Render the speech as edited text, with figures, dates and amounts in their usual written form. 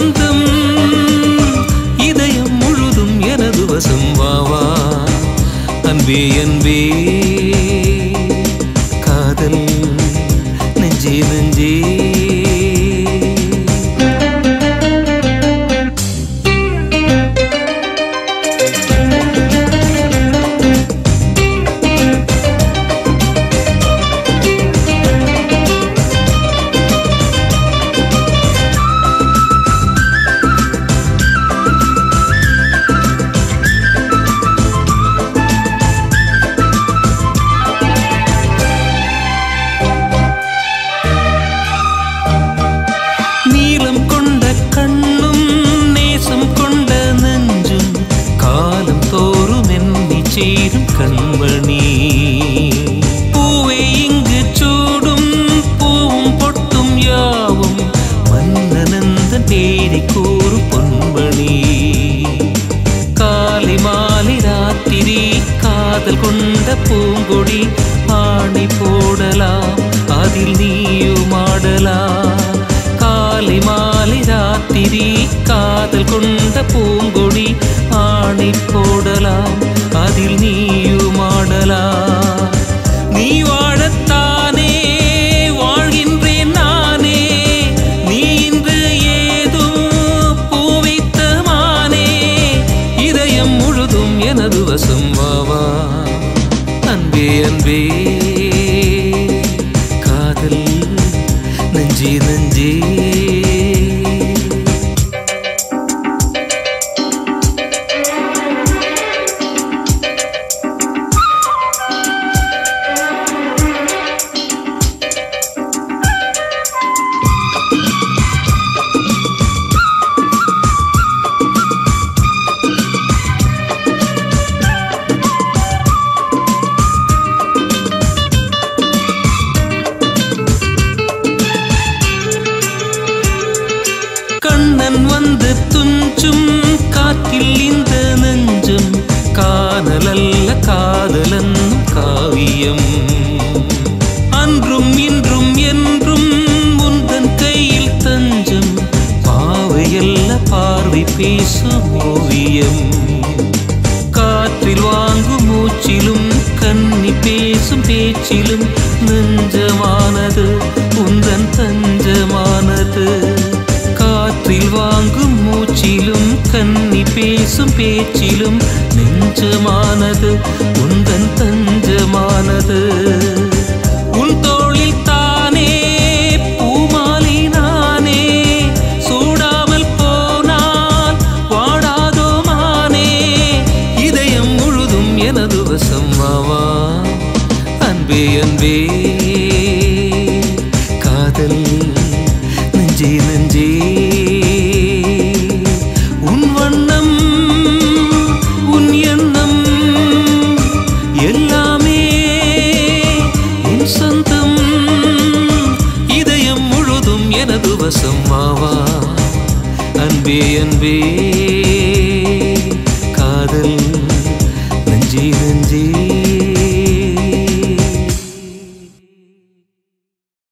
பொருந்தும் இதயம் முழுதும் எனது வசம் வாவா அன்பே அன்பே காதல் நெஞ்சே நெஞ்சே. கண்மணி பூவே இங்கு சூடும் பூவும் பொட்டும் யாவும் மன்னனந்த தேடி கூறும் பொன்மணி காலை மாலை ராத்திரி காதல் கொண்ட பூங்கொடி பாணி போடலாம் அதில் நீயும் ஆடலாம் காலை மாலை ராத்திரி காதல் கொண்ட பூங்கொடி ஆணி போடலாம் அதில் நீயும் ஆடலாம் நீ வாழத்தானே வாழ்கின்றேன் நானே நீ இன்று ஏதும் பூவைத்த மானே இதயம் முழுதும் எனது வசம் வாவா அன்பே அன்பே காதல் நெஞ்சே நெஞ்சே. கண்ணன் வந்து துஞ்சும் காற்றில் இந்த நெஞ்சும் காதல் அல்ல காதலன் காவியம் அன்றும் இன்றும் என்றும் உந்தன் கையில் தஞ்சம் பாவையல்ல பார்வை பேசும் ஓவியம் காற்றில் வாங்கும் மூச்சிலும் கண்ணி பேசும் பேச்சிலும் நெஞ்சமானது உந்தன் தஞ்சமானது காற்றில் வாங்கும் மூச்சிலும் கன்னி பேசும் பேச்சிலும் நெஞ்சமானது உந்தன் தஞ்சமானது உன் தோளில் தானே பூமாலி நானே சூடாமல் போனால் வாடாதோ மானே இதயம் முழுதும் எனது வசம் வாவா அன்பே அன்பே காதல் நெஞ்சே நெஞ்சே. எனது வசம் வாவா அன்பே அன்பே.